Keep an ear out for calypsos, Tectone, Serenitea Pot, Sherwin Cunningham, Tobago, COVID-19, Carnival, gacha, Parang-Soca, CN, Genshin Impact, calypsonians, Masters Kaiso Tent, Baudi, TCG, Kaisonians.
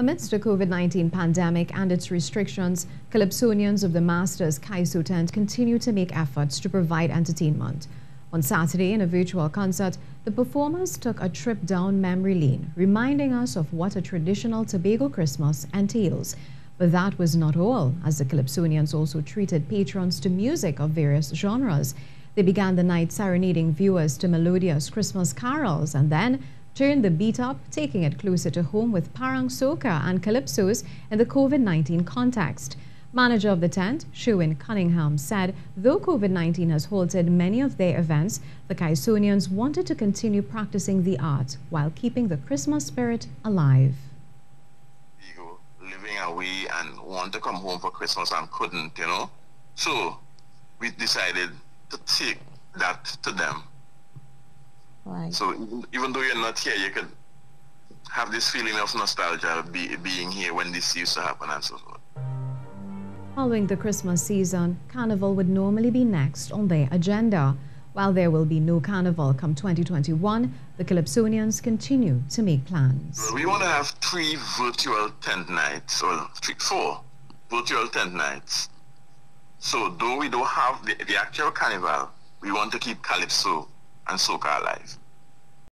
Amidst the COVID-19 pandemic and its restrictions, Calypsonians of the Masters Kaiso Tent continue to make efforts to provide entertainment. On Saturday, in a virtual concert, the performers took a trip down memory lane, reminding us of what a traditional Tobago Christmas entails. But that was not all, as the Calypsonians also treated patrons to music of various genres. They began the night serenading viewers to melodious Christmas carols and then turned the beat up, taking it closer to home with Parang-Soca and Calypsos in the COVID-19 context. Manager of the tent, Sherwin Cunningham, said though COVID-19 has halted many of their events, the Kaisonians wanted to continue practicing the art while keeping the Christmas spirit alive. You living away and want to come home for Christmas and couldn't, you know. So we decided to take that to them. Right. So even though you're not here, you can have this feeling of nostalgia of being here when this used to happen and so forth. Following the Christmas season, Carnival would normally be next on their agenda. While there will be no Carnival come 2021, the Calypsonians continue to make plans. Well, we want to have three virtual tent nights, or four virtual tent nights. So though we don't have the actual Carnival, we want to keep Calypso and Soca alive.